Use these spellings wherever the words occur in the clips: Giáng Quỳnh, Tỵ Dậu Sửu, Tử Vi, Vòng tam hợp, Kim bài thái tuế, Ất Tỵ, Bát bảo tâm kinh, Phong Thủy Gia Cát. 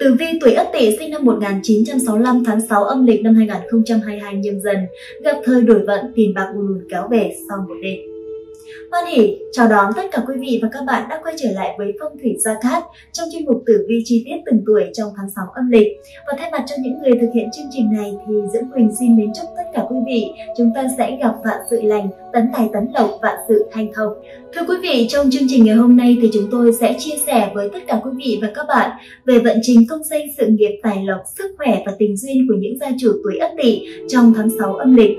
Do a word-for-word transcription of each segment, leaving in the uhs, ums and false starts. Tử vi tuổi Ất Tỵ sinh năm một nghìn chín trăm sáu mươi lăm tháng sáu âm lịch năm hai nghìn không trăm hai mươi hai nhâm dần, gặp thời đổi vận, tiền bạc ùn ùn kéo về sau một đêm. Hoan hỉ, chào đón tất cả quý vị và các bạn đã quay trở lại với Phong Thủy Gia Cát trong chuyên mục tử vi chi tiết từng tuổi trong tháng sáu âm lịch. Và thay mặt cho những người thực hiện chương trình này thì Giáng Quỳnh xin mến chúc tất cả quý vị chúng ta sẽ gặp vạn sự lành, tấn tài tấn lộc, vạn sự hanh thông. Thưa quý vị, trong chương trình ngày hôm nay thì chúng tôi sẽ chia sẻ với tất cả quý vị và các bạn về vận trình công danh, sự nghiệp, tài lộc, sức khỏe và tình duyên của những gia chủ tuổi Ất Tỵ trong tháng sáu âm lịch.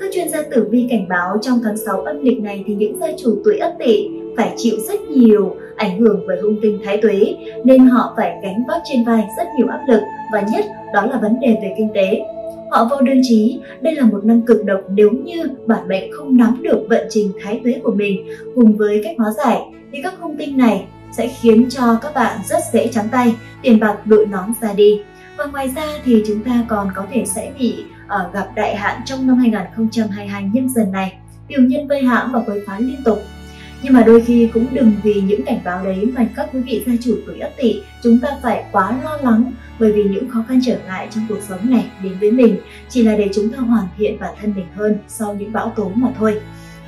Các chuyên gia tử vi cảnh báo trong tháng sáu âm lịch này thì những gia chủ tuổi Ất Tỵ phải chịu rất nhiều ảnh hưởng bởi hung tinh thái tuế, nên họ phải gánh vác trên vai rất nhiều áp lực, và nhất đó là vấn đề về kinh tế. Họ vô đơn chí, đây là một năm cực độc nếu như bản mệnh không nắm được vận trình thái tuế của mình. Cùng với cách hóa giải thì các hung tinh này sẽ khiến cho các bạn rất dễ trắng tay, tiền bạc đội nón ra đi. Và ngoài ra thì chúng ta còn có thể sẽ bị uh, gặp đại hạn trong năm hai nghìn không trăm hai mươi hai nhâm dần này, tiểu nhân vây hãm và quấy phá liên tục. Nhưng mà đôi khi cũng đừng vì những cảnh báo đấy mà các quý vị gia chủ tuổi Ất Tỵ chúng ta phải quá lo lắng, bởi vì những khó khăn trở ngại trong cuộc sống này đến với mình chỉ là để chúng ta hoàn thiện bản thân mình hơn sau những bão tố mà thôi.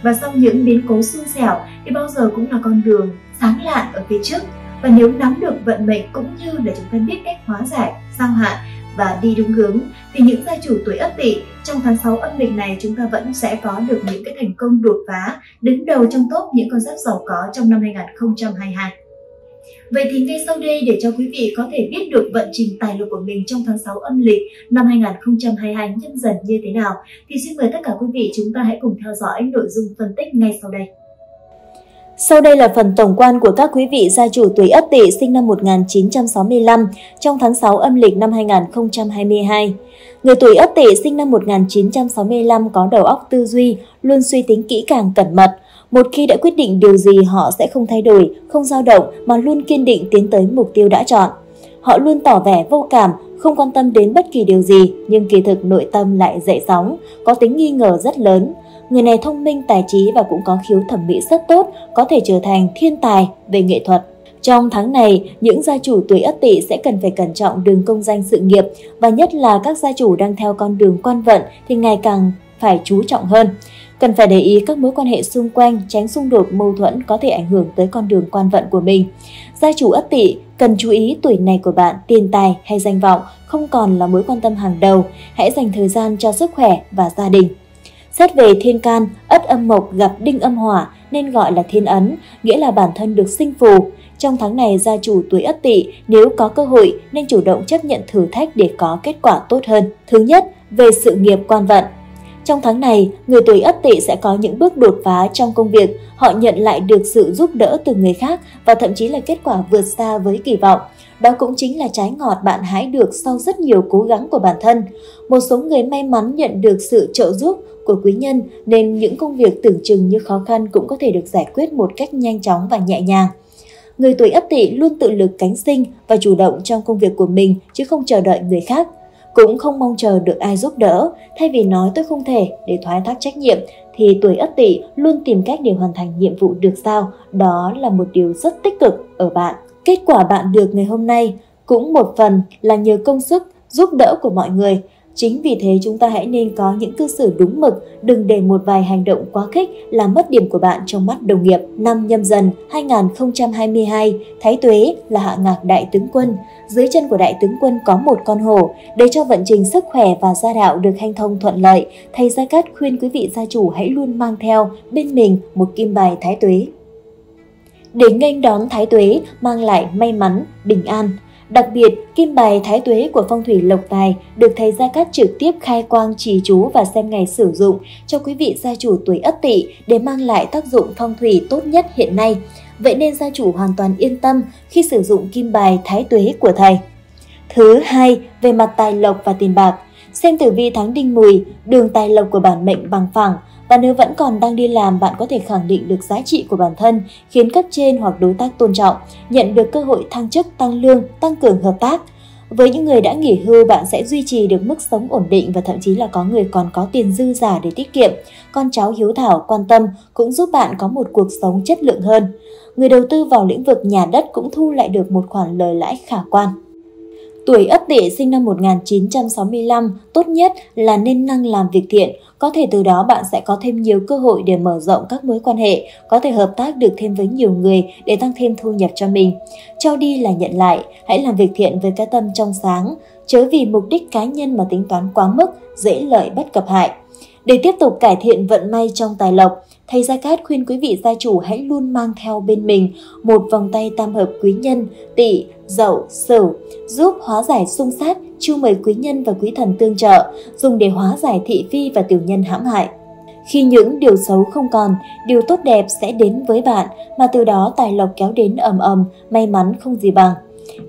Và sau những biến cố xui xẻo thì bao giờ cũng là con đường sáng lạn ở phía trước, và nếu nắm được vận mệnh cũng như là chúng ta biết cách hóa giải, giao hạn và đi đúng hướng thì những gia chủ tuổi Ất Tỵ trong tháng sáu âm lịch này chúng ta vẫn sẽ có được những cái thành công đột phá đứng đầu trong top những con giáp giàu có trong năm hai nghìn không trăm hai mươi hai. Vậy thì ngay sau đây, để cho quý vị có thể biết được vận trình tài lộc của mình trong tháng sáu âm lịch năm hai nghìn không trăm hai mươi hai nhâm dần như thế nào thì xin mời tất cả quý vị chúng ta hãy cùng theo dõi nội dung phân tích ngay sau đây. Sau đây là phần tổng quan của các quý vị gia chủ tuổi Ất Tỵ sinh năm một nghìn chín trăm sáu mươi lăm trong tháng sáu âm lịch năm hai nghìn không trăm hai mươi hai. Người tuổi Ất Tỵ sinh năm một nghìn chín trăm sáu mươi lăm có đầu óc tư duy, luôn suy tính kỹ càng cẩn mật. Một khi đã quyết định điều gì họ sẽ không thay đổi, không dao động mà luôn kiên định tiến tới mục tiêu đã chọn. Họ luôn tỏ vẻ vô cảm, không quan tâm đến bất kỳ điều gì, nhưng kỳ thực nội tâm lại dậy sóng, có tính nghi ngờ rất lớn. Người này thông minh, tài trí và cũng có khiếu thẩm mỹ rất tốt, có thể trở thành thiên tài về nghệ thuật. Trong tháng này, những gia chủ tuổi Ất Tỵ sẽ cần phải cẩn trọng đường công danh sự nghiệp, và nhất là các gia chủ đang theo con đường quan vận thì ngày càng phải chú trọng hơn. Cần phải để ý các mối quan hệ xung quanh, tránh xung đột mâu thuẫn có thể ảnh hưởng tới con đường quan vận của mình. Gia chủ Ất Tỵ cần chú ý tuổi này của bạn, tiền tài hay danh vọng không còn là mối quan tâm hàng đầu, hãy dành thời gian cho sức khỏe và gia đình. Xét về thiên can, Ất âm mộc gặp Đinh âm hỏa nên gọi là thiên ấn, nghĩa là bản thân được sinh phù. Trong tháng này, gia chủ tuổi Ất Tỵ nếu có cơ hội nên chủ động chấp nhận thử thách để có kết quả tốt hơn. Thứ nhất, về sự nghiệp quan vận. Trong tháng này, người tuổi Ất Tỵ sẽ có những bước đột phá trong công việc, họ nhận lại được sự giúp đỡ từ người khác và thậm chí là kết quả vượt xa với kỳ vọng. Đó cũng chính là trái ngọt bạn hái được sau rất nhiều cố gắng của bản thân. Một số người may mắn nhận được sự trợ giúp của quý nhân nên những công việc tưởng chừng như khó khăn cũng có thể được giải quyết một cách nhanh chóng và nhẹ nhàng. Người tuổi Ất Tỵ luôn tự lực cánh sinh và chủ động trong công việc của mình chứ không chờ đợi người khác. Cũng không mong chờ được ai giúp đỡ, thay vì nói tôi không thể để thoái thác trách nhiệm thì tuổi Ất Tỵ luôn tìm cách để hoàn thành nhiệm vụ được sao, đó là một điều rất tích cực ở bạn. Kết quả bạn được ngày hôm nay cũng một phần là nhờ công sức, giúp đỡ của mọi người. Chính vì thế chúng ta hãy nên có những cư xử đúng mực, đừng để một vài hành động quá khích làm mất điểm của bạn trong mắt đồng nghiệp. Năm nhâm dần hai nghìn không trăm hai mươi hai, thái tuế là hạ ngạc đại tướng quân. Dưới chân của đại tướng quân có một con hổ, để cho vận trình sức khỏe và gia đạo được hanh thông thuận lợi. Thầy Gia Cát khuyên quý vị gia chủ hãy luôn mang theo bên mình một kim bài thái tuế, để nghênh đón thái tuế mang lại may mắn, bình an. Đặc biệt, kim bài thái tuế của phong thủy lộc tài được thầy Gia Cát trực tiếp khai quang trì chú và xem ngày sử dụng cho quý vị gia chủ tuổi Ất Tỵ để mang lại tác dụng phong thủy tốt nhất hiện nay. Vậy nên gia chủ hoàn toàn yên tâm khi sử dụng kim bài thái tuế của thầy. Thứ hai, về mặt tài lộc và tiền bạc. Xem tử vi tháng Đinh Mùi, đường tài lộc của bản mệnh bằng phẳng, và nếu vẫn còn đang đi làm bạn có thể khẳng định được giá trị của bản thân, khiến cấp trên hoặc đối tác tôn trọng, nhận được cơ hội thăng chức, tăng lương, tăng cường hợp tác. Với những người đã nghỉ hưu, bạn sẽ duy trì được mức sống ổn định và thậm chí là có người còn có tiền dư giả để tiết kiệm. Con cháu hiếu thảo, quan tâm cũng giúp bạn có một cuộc sống chất lượng hơn. Người đầu tư vào lĩnh vực nhà đất cũng thu lại được một khoản lời lãi khả quan. Tuổi Ất Tỵ sinh năm một nghìn chín trăm sáu mươi lăm, tốt nhất là nên năng làm việc thiện, có thể từ đó bạn sẽ có thêm nhiều cơ hội để mở rộng các mối quan hệ, có thể hợp tác được thêm với nhiều người để tăng thêm thu nhập cho mình. Cho đi là nhận lại, hãy làm việc thiện với cái tâm trong sáng, chớ vì mục đích cá nhân mà tính toán quá mức, dễ lợi bất cập hại. Để tiếp tục cải thiện vận may trong tài lộc, thầy Gia Cát khuyên quý vị gia chủ hãy luôn mang theo bên mình một vòng tay tam hợp quý nhân, Tỵ, Dậu, Sửu, giúp hóa giải xung sát, chiêu mời quý nhân và quý thần tương trợ, dùng để hóa giải thị phi và tiểu nhân hãm hại. Khi những điều xấu không còn, điều tốt đẹp sẽ đến với bạn, mà từ đó tài lộc kéo đến ầm ầm, may mắn không gì bằng.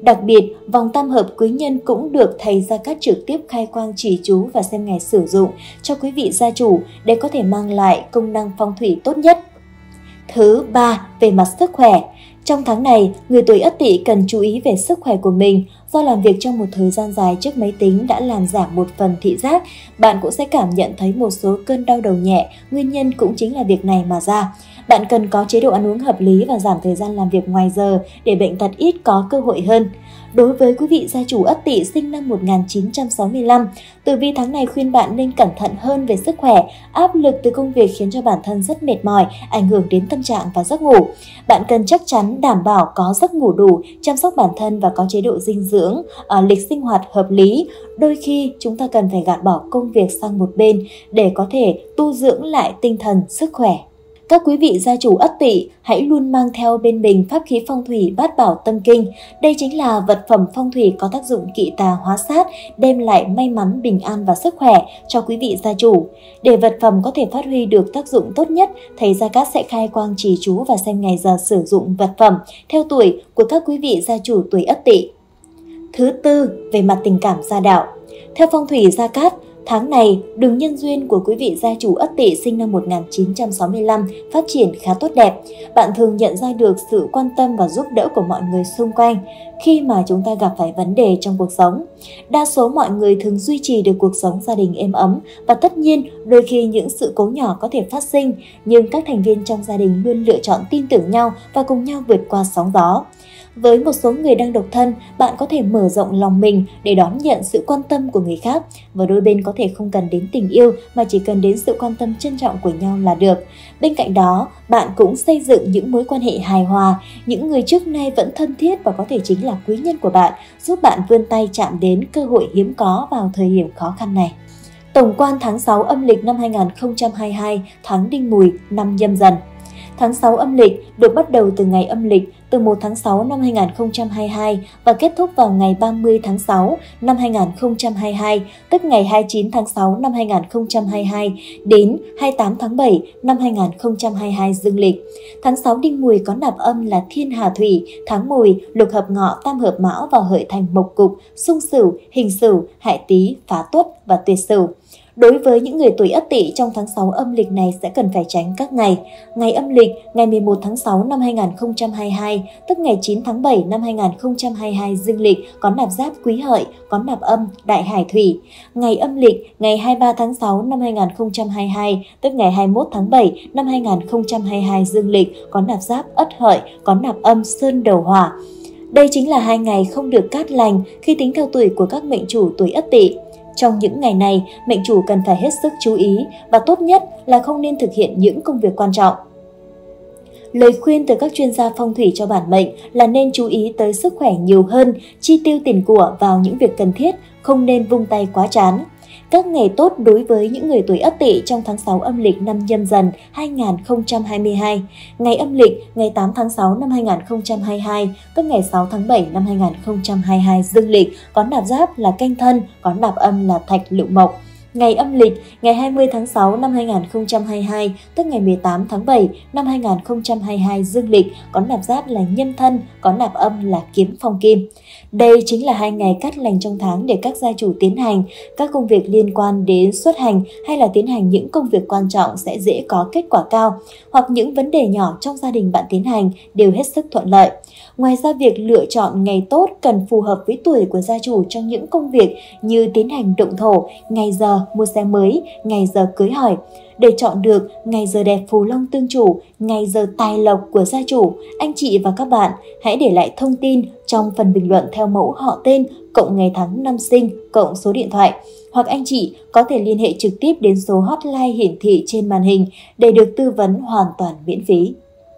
Đặc biệt, vòng tam hợp quý nhân cũng được thầy Gia Cát trực tiếp khai quang chỉ chú và xem ngày sử dụng cho quý vị gia chủ để có thể mang lại công năng phong thủy tốt nhất. Thứ ba, về mặt sức khỏe. Trong tháng này, người tuổi Ất Tỵ cần chú ý về sức khỏe của mình. Do làm việc trong một thời gian dài trước máy tính đã làm giảm một phần thị giác, bạn cũng sẽ cảm nhận thấy một số cơn đau đầu nhẹ, nguyên nhân cũng chính là việc này mà ra. Bạn cần có chế độ ăn uống hợp lý và giảm thời gian làm việc ngoài giờ để bệnh tật ít có cơ hội hơn. Đối với quý vị gia chủ Ất Tỵ sinh năm một nghìn chín trăm sáu mươi lăm, tử vi tháng này khuyên bạn nên cẩn thận hơn về sức khỏe, áp lực từ công việc khiến cho bản thân rất mệt mỏi, ảnh hưởng đến tâm trạng và giấc ngủ. Bạn cần chắc chắn đảm bảo có giấc ngủ đủ, chăm sóc bản thân và có chế độ dinh dưỡng, à, lịch sinh hoạt hợp lý. Đôi khi chúng ta cần phải gạt bỏ công việc sang một bên để có thể tu dưỡng lại tinh thần, sức khỏe. Các quý vị gia chủ Ất Tỵ hãy luôn mang theo bên mình pháp khí phong thủy Bát Bảo Tâm Kinh. Đây chính là vật phẩm phong thủy có tác dụng kỵ tà hóa sát, đem lại may mắn, bình an và sức khỏe cho quý vị gia chủ. Để vật phẩm có thể phát huy được tác dụng tốt nhất, thầy Gia Cát sẽ khai quang chỉ chú và xem ngày giờ sử dụng vật phẩm theo tuổi của các quý vị gia chủ tuổi Ất Tỵ. Thứ tư, về mặt tình cảm gia đạo. Theo phong thủy Gia Cát, tháng này, đường nhân duyên của quý vị gia chủ Ất Tỵ sinh năm một nghìn chín trăm sáu mươi lăm phát triển khá tốt đẹp. Bạn thường nhận ra được sự quan tâm và giúp đỡ của mọi người xung quanh khi mà chúng ta gặp phải vấn đề trong cuộc sống. Đa số mọi người thường duy trì được cuộc sống gia đình êm ấm và tất nhiên đôi khi những sự cố nhỏ có thể phát sinh, nhưng các thành viên trong gia đình luôn lựa chọn tin tưởng nhau và cùng nhau vượt qua sóng gió. Với một số người đang độc thân, bạn có thể mở rộng lòng mình để đón nhận sự quan tâm của người khác và đôi bên có thể không cần đến tình yêu mà chỉ cần đến sự quan tâm trân trọng của nhau là được. Bên cạnh đó, bạn cũng xây dựng những mối quan hệ hài hòa, những người trước nay vẫn thân thiết và có thể chính là quý nhân của bạn, giúp bạn vươn tay chạm đến cơ hội hiếm có vào thời điểm khó khăn này. Tổng quan tháng sáu âm lịch năm hai nghìn không trăm hai mươi hai, tháng Đinh Mùi, năm Nhâm Dần. Tháng sáu âm lịch được bắt đầu từ ngày âm lịch từ một tháng sáu năm hai nghìn không trăm hai mươi hai và kết thúc vào ngày ba mươi tháng sáu năm hai nghìn không trăm hai mươi hai, tức ngày hai mươi chín tháng sáu năm hai nghìn không trăm hai mươi hai đến hai mươi tám tháng bảy năm hai nghìn không trăm hai mươi hai dương lịch. Tháng sáu Đinh Mùi có nạp âm là Thiên Hà Thủy, tháng Mùi, lục hợp Ngọ, tam hợp Mão và hợi thành Mộc Cục, xung Sửu, hình Sửu, hại Tý, phá Tuất và tuyệt Sửu. Đối với những người tuổi Ất Tỵ trong tháng sáu âm lịch này sẽ cần phải tránh các ngày. Ngày âm lịch ngày mười một tháng sáu năm hai nghìn không trăm hai mươi hai, tức ngày chín tháng bảy năm hai nghìn không trăm hai mươi hai dương lịch có nạp giáp Quý Hợi, có nạp âm Đại Hải Thủy. Ngày âm lịch ngày hai mươi ba tháng sáu năm hai nghìn không trăm hai mươi hai, tức ngày hai mươi mốt tháng bảy năm hai nghìn không trăm hai mươi hai dương lịch có nạp giáp Ất Hợi, có nạp âm Sơn Đầu Hỏa. Đây chính là hai ngày không được cát lành khi tính theo tuổi của các mệnh chủ tuổi Ất Tỵ. Trong những ngày này, mệnh chủ cần phải hết sức chú ý và tốt nhất là không nên thực hiện những công việc quan trọng. Lời khuyên từ các chuyên gia phong thủy cho bản mệnh là nên chú ý tới sức khỏe nhiều hơn, chi tiêu tiền của vào những việc cần thiết, không nên vung tay quá chán. Các ngày tốt đối với những người tuổi Ất Tỵ trong tháng sáu âm lịch năm Nhâm Dần hai nghìn không trăm hai mươi hai. Ngày âm lịch ngày tám tháng sáu năm hai nghìn không trăm hai mươi hai, tức ngày sáu tháng bảy năm hai nghìn không trăm hai mươi hai dương lịch có nạp giáp là Canh Thân, có nạp âm là Thạch Lựu Mộc. Ngày âm lịch ngày hai mươi tháng sáu năm hai nghìn không trăm hai mươi hai, tức ngày mười tám tháng bảy năm hai nghìn không trăm hai mươi hai dương lịch có nạp giáp là Nhâm Thân, có nạp âm là Kiếm Phong Kim. Đây chính là hai ngày cát lành trong tháng để các gia chủ tiến hành các công việc liên quan đến xuất hành hay là tiến hành những công việc quan trọng sẽ dễ có kết quả cao, hoặc những vấn đề nhỏ trong gia đình bạn tiến hành đều hết sức thuận lợi. Ngoài ra, việc lựa chọn ngày tốt cần phù hợp với tuổi của gia chủ trong những công việc như tiến hành động thổ, ngày giờ mua xe mới, ngày giờ cưới hỏi. Để chọn được ngày giờ đẹp phù long tương chủ, ngày giờ tài lộc của gia chủ, anh chị và các bạn hãy để lại thông tin trong phần bình luận theo mẫu họ tên, cộng ngày tháng năm sinh, cộng số điện thoại. Hoặc anh chị có thể liên hệ trực tiếp đến số hotline hiển thị trên màn hình để được tư vấn hoàn toàn miễn phí.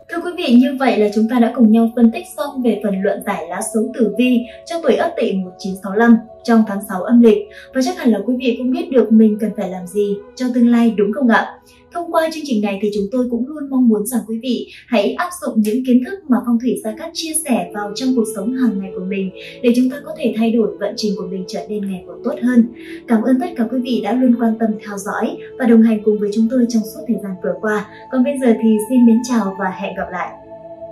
Thưa quý vị, như vậy là chúng ta đã cùng nhau phân tích xong về phần luận giải lá số tử vi cho tuổi Ất Tỵ một nghìn chín trăm sáu mươi lăm trong tháng sáu âm lịch. Và chắc hẳn là quý vị cũng biết được mình cần phải làm gì cho tương lai, đúng không ạ? Thông qua chương trình này thì chúng tôi cũng luôn mong muốn rằng quý vị hãy áp dụng những kiến thức mà Phong Thủy Gia Cát chia sẻ vào trong cuộc sống hàng ngày của mình để chúng ta có thể thay đổi vận trình của mình trở nên ngày càng tốt hơn. Cảm ơn tất cả quý vị đã luôn quan tâm theo dõi và đồng hành cùng với chúng tôi trong suốt thời gian vừa qua. Còn bây giờ thì xin mến chào và hẹn gặp lại!